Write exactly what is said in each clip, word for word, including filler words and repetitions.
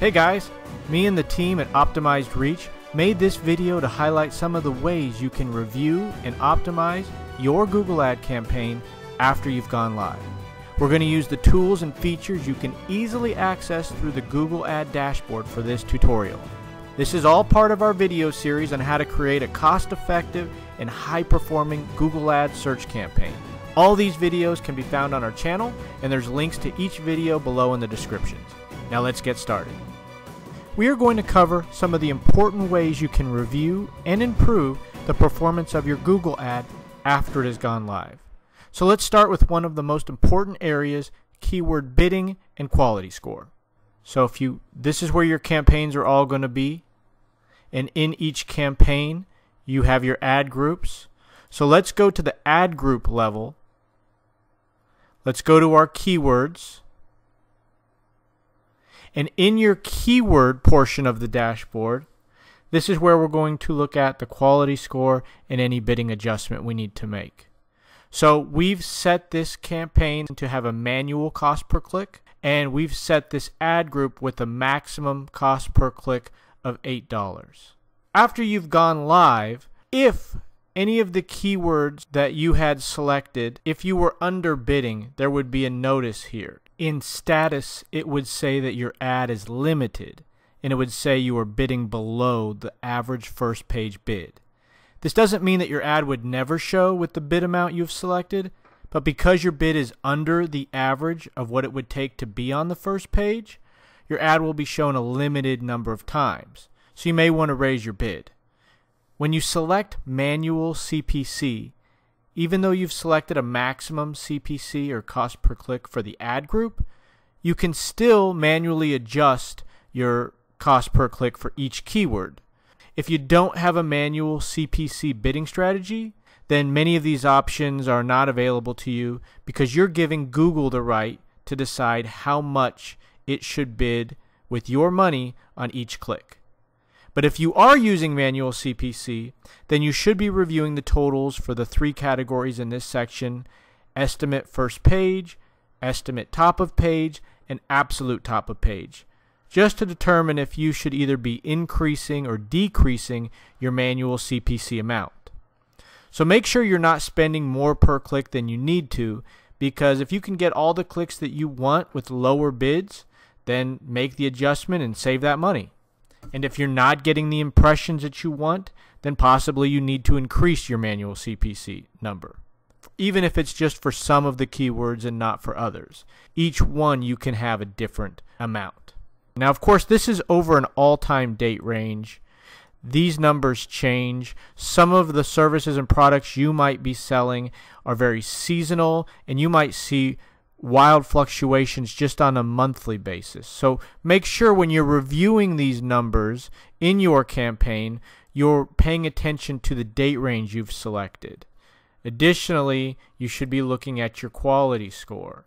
Hey guys, me and the team at Optimized Reach made this video to highlight some of the ways you can review and optimize your Google Ad campaign after you've gone live. We're going to use the tools and features you can easily access through the Google Ad dashboard for this tutorial. This is all part of our video series on how to create a cost-effective and high-performing Google Ad search campaign. All these videos can be found on our channel, and there's links to each video below in the descriptions. Now let's get started. We are going to cover some of the important ways you can review and improve the performance of your Google ad after it has gone live. So let's start with one of the most important areas, keyword bidding and quality score. So if you, this is where your campaigns are all going to be. And in each campaign, you have your ad groups. So let's go to the ad group level. Let's go to our keywords. And in your keyword portion of the dashboard, this is where we're going to look at the quality score and any bidding adjustment we need to make. So we've set this campaign to have a manual cost per click, and we've set this ad group with a maximum cost per click of eight dollars. After you've gone live, if any of the keywords that you had selected, if you were underbidding, there would be a notice here. In status, it would say that your ad is limited, and it would say you are bidding below the average first page bid. This doesn't mean that your ad would never show with the bid amount you've selected, but because your bid is under the average of what it would take to be on the first page, your ad will be shown a limited number of times. So you may want to raise your bid. When you select manual C P C, even though you've selected a maximum C P C or cost per click for the ad group, you can still manually adjust your cost per click for each keyword. If you don't have a manual C P C bidding strategy, then many of these options are not available to you because you're giving Google the right to decide how much it should bid with your money on each click. But if you are using manual C P C, then you should be reviewing the totals for the three categories in this section: estimate first page, estimate top of page, and absolute top of page, just to determine if you should either be increasing or decreasing your manual C P C amount. So make sure you're not spending more per click than you need to, because if you can get all the clicks that you want with lower bids, then make the adjustment and save that money. And if you're not getting the impressions that you want, then possibly you need to increase your manual C P C number, even if it's just for some of the keywords and not for others. Each one you can have a different amount. Now, of course, this is over an all-time date range. These numbers change. Some of the services and products you might be selling are very seasonal, and you might see wild fluctuations just on a monthly basis. So make sure when you're reviewing these numbers in your campaign, you're paying attention to the date range you've selected. Additionally, you should be looking at your quality score.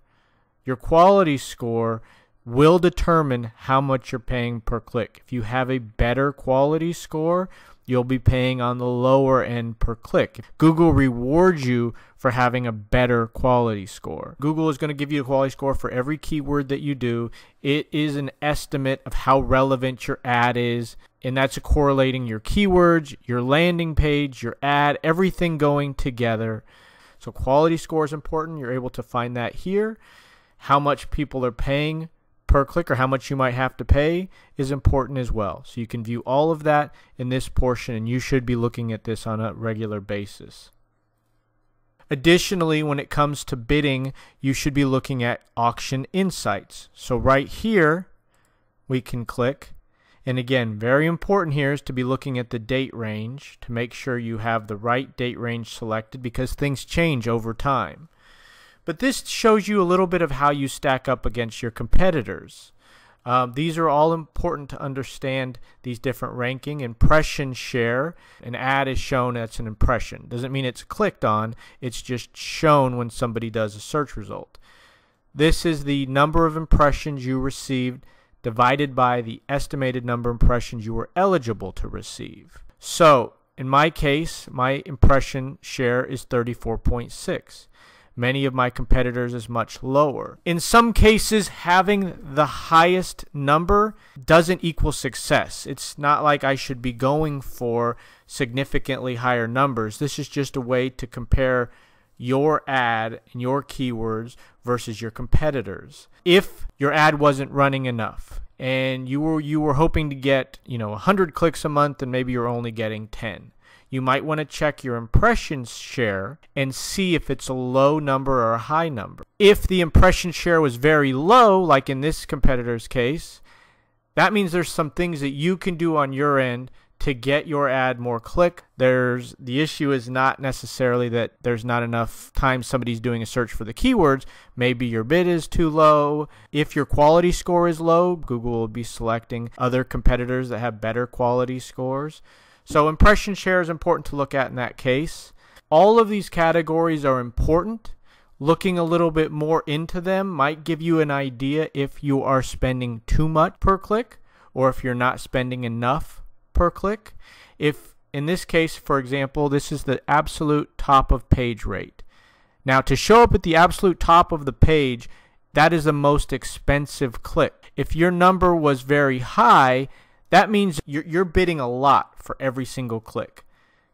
Your quality score will determine how much you're paying per click. If you have a better quality score, you'll be paying on the lower end per click. Google rewards you for having a better quality score. Google is going to give you a quality score for every keyword that you do. It is an estimate of how relevant your ad is, and that's correlating your keywords, your landing page, your ad, everything going together. So quality score is important. You're able to find that here. How much people are paying per click, or how much you might have to pay, is important as well. So you can view all of that in this portion, and you should be looking at this on a regular basis. Additionally, when it comes to bidding, you should be looking at auction insights. So right here we can click, and again, very important here is to be looking at the date range to make sure you have the right date range selected, because things change over time. But this shows you a little bit of how you stack up against your competitors. Uh, these are all important to understand, these different ranking. Impression share, an ad is shown as an impression. Doesn't mean it's clicked on, it's just shown when somebody does a search result. This is the number of impressions you received divided by the estimated number of impressions you were eligible to receive. So in my case, my impression share is thirty-four point six. Many of my competitors is much lower. In some cases, having the highest number doesn't equal success. It's not like I should be going for significantly higher numbers. This is just a way to compare your ad and your keywords versus your competitors. If your ad wasn't running enough and you were you were hoping to get, you know, one hundred clicks a month and maybe you're only getting ten, you might want to check your impressions share and see if it's a low number or a high number. If the impression share was very low, like in this competitor's case, that means there's some things that you can do on your end to get your ad more click. There's the issue is not necessarily that there's not enough time somebody's doing a search for the keywords. Maybe your bid is too low. If your quality score is low, Google will be selecting other competitors that have better quality scores. So impression share is important to look at in that case. All of these categories are important. Looking a little bit more into them might give you an idea if you are spending too much per click or if you're not spending enough per click. If in this case, for example, this is the absolute top of page rate. Now to show up at the absolute top of the page, that is the most expensive click. If your number was very high, that means you're, you're bidding a lot for every single click.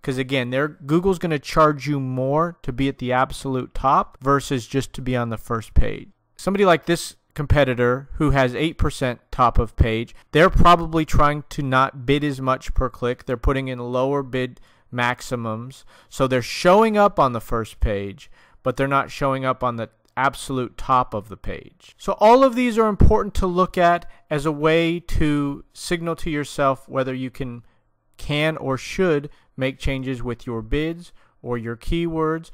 Because again, they're, Google's going to charge you more to be at the absolute top versus just to be on the first page. Somebody like this competitor who has eight percent top of page, they're probably trying to not bid as much per click. They're putting in lower bid maximums. So they're showing up on the first page, but they're not showing up on the absolute top of the page. So all of these are important to look at as a way to signal to yourself whether you can, can or should make changes with your bids or your keywords.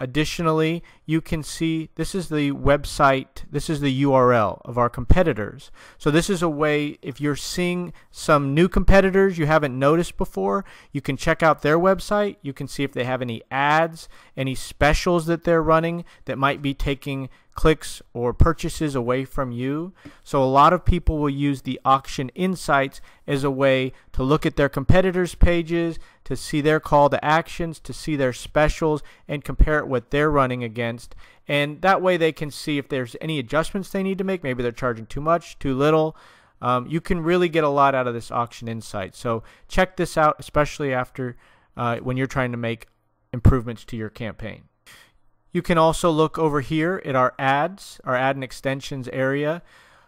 Additionally, you can see this is the website, this is the U R L of our competitors. So this is a way, if you're seeing some new competitors you haven't noticed before, you can check out their website. You can see if they have any ads, any specials that they're running that might be taking clicks or purchases away from you. So a lot of people will use the auction insights as a way to look at their competitors' pages, to see their call to actions, to see their specials, and compare it what they're running against. And that way they can see if there's any adjustments they need to make. Maybe they're charging too much, too little. Um, you can really get a lot out of this auction insight. So check this out, especially after uh, when you're trying to make improvements to your campaign. You can also look over here at our ads, our ad and extensions area,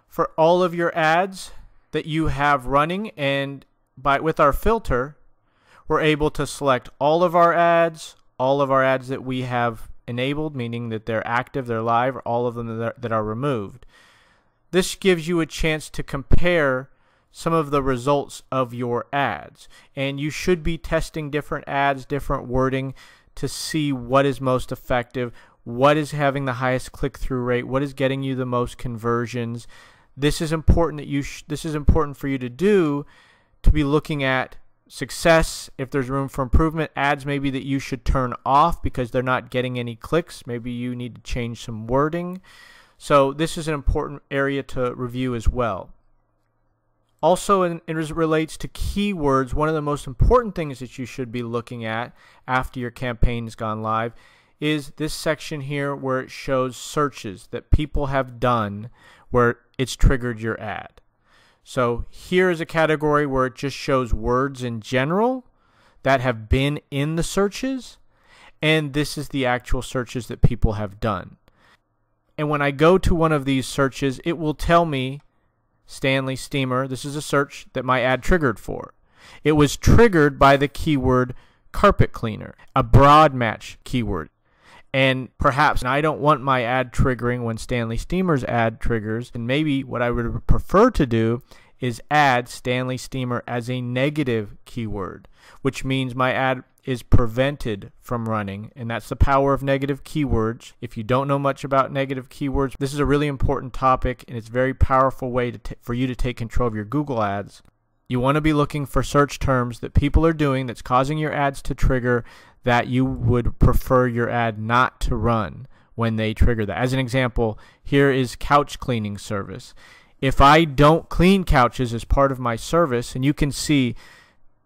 for all of your ads that you have running, and by with our filter, we're able to select all of our ads, all of our ads that we have enabled, meaning that they're active, they're live, or all of them that are, that are removed. This gives you a chance to compare some of the results of your ads, and you should be testing different ads, different wording, to see what is most effective, what is having the highest click-through rate, what is getting you the most conversions. This is important that you sh this is important for you to do, to be looking at success, if there's room for improvement, ads maybe that you should turn off because they're not getting any clicks, maybe you need to change some wording. So this is an important area to review as well. Also, in, it relates to keywords. One of the most important things that you should be looking at after your campaign's gone live is this section here where it shows searches that people have done where it's triggered your ad. So here is a category where it just shows words in general that have been in the searches, and this is the actual searches that people have done. And when I go to one of these searches, it will tell me Stanley Steamer. This is a search that my ad triggered for. It was triggered by the keyword carpet cleaner, a broad match keyword. And perhaps I don't want my ad triggering when Stanley Steamer's ad triggers. And maybe what I would prefer to do is add Stanley Steamer as a negative keyword, which means my ad is prevented from running, and that's the power of negative keywords. If you don't know much about negative keywords, this is a really important topic, and it's a very powerful way to for you to take control of your Google ads. You want to be looking for search terms that people are doing that's causing your ads to trigger that you would prefer your ad not to run when they trigger that. As an example, here is couch cleaning service. If I don't clean couches as part of my service, and you can see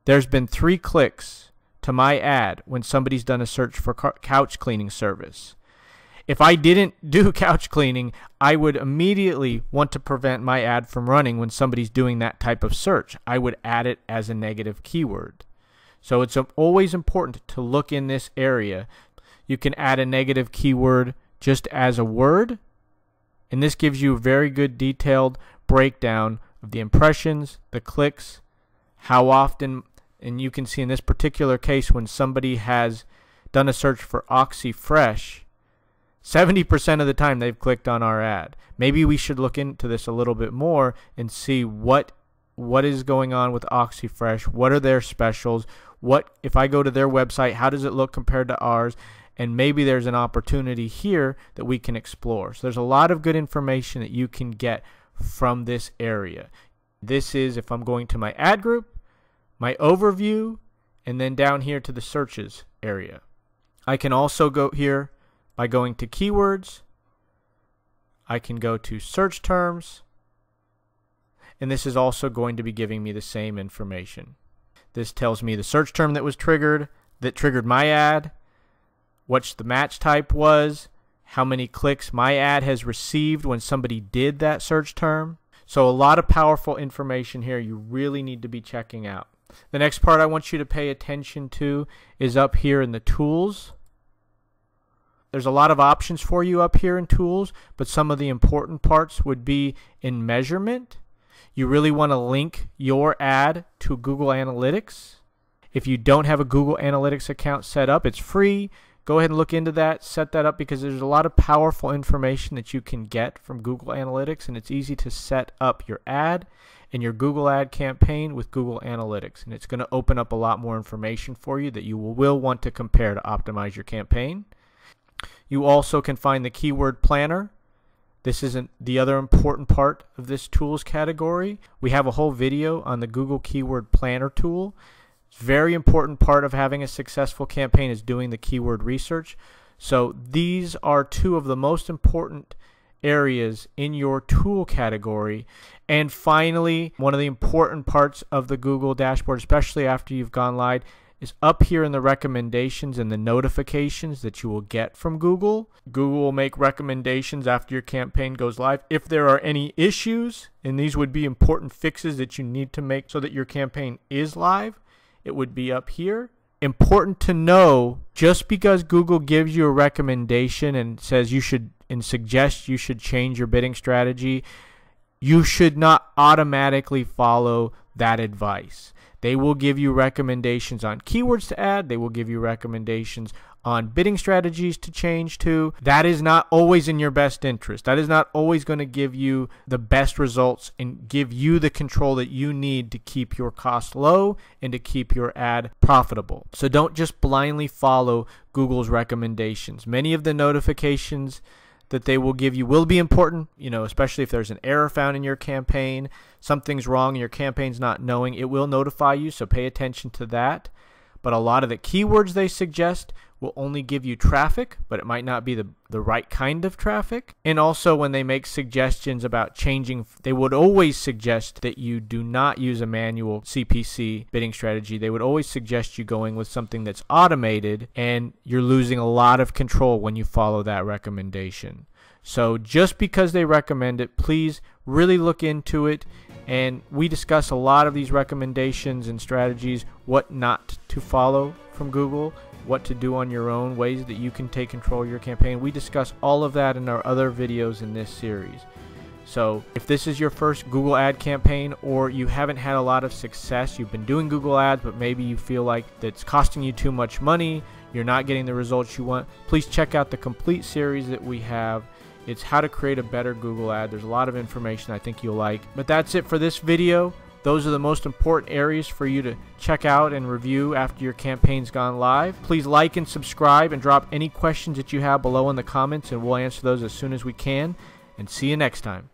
there's been three clicks to my ad when somebody's done a search for couch cleaning service. If I didn't do couch cleaning, I would immediately want to prevent my ad from running when somebody's doing that type of search. I would add it as a negative keyword. So it's always important to look in this area. You can add a negative keyword just as a word, and this gives you a very good detailed breakdown of the impressions, the clicks, how often, and you can see in this particular case when somebody has done a search for OxyFresh, seventy percent of the time they've clicked on our ad. Maybe we should look into this a little bit more and see what what is going on with OxyFresh, what are their specials, what if I go to their website, how does it look compared to ours, and maybe there's an opportunity here that we can explore. So there's a lot of good information that you can get from this area. This is if I'm going to my ad group, my overview, and then down here to the searches area. I can also go here by going to keywords. I can go to search terms, and this is also going to be giving me the same information. This tells me the search term that was triggered, that triggered my ad, what the match type was, how many clicks my ad has received when somebody did that search term. So a lot of powerful information here you really need to be checking out. The next part I want you to pay attention to is up here in the tools. There's a lot of options for you up here in tools, but some of the important parts would be in measurement. You really want to link your ad to Google Analytics. If you don't have a Google Analytics account set up, it's free. Go ahead and look into that, set that up, because there's a lot of powerful information that you can get from Google Analytics, and it's easy to set up your ad and your Google ad campaign with Google Analytics, and it's going to open up a lot more information for you that you will want to compare to optimize your campaign. You also can find the Keyword Planner. This is an, the other important part of this tools category. We have a whole video on the Google Keyword Planner tool. Very important part of having a successful campaign is doing the keyword research. So these are two of the most important areas in your tool category. And finally, one of the important parts of the Google dashboard, especially after you've gone live, is up here in the recommendations and the notifications that you will get from Google. Google will make recommendations after your campaign goes live if there are any issues, and these would be important fixes that you need to make so that your campaign is live. It would be up here. Important to know, just because Google gives you a recommendation and says you should and suggests you should change your bidding strategy, you should not automatically follow that advice. They will give you recommendations on keywords to add. They will give you recommendations on bidding strategies to change to. That is not always in your best interest. That is not always going to give you the best results and give you the control that you need to keep your cost low and to keep your ad profitable. So don't just blindly follow Google's recommendations. Many of the notifications that they will give you will be important, you know, especially if there's an error found in your campaign, something's wrong, your campaign's not knowing, it will notify you, so pay attention to that. But a lot of the keywords they suggest will only give you traffic, but it might not be the, the right kind of traffic. And also when they make suggestions about changing, they would always suggest that you do not use a manual C P C bidding strategy. They would always suggest you going with something that's automated, and you're losing a lot of control when you follow that recommendation. So just because they recommend it, please really look into it. And we discuss a lot of these recommendations and strategies, what not to follow from Google, what to do on your own, ways that you can take control of your campaign. We discuss all of that in our other videos in this series. So if this is your first Google ad campaign, or you haven't had a lot of success, you've been doing Google ads, but maybe you feel like that's costing you too much money, you're not getting the results you want, please check out the complete series that we have. It's how to create a better Google ad. There's a lot of information I think you'll like. But that's it for this video. Those are the most important areas for you to check out and review after your campaign's gone live. Please like and subscribe, and drop any questions that you have below in the comments, and we'll answer those as soon as we can. And see you next time.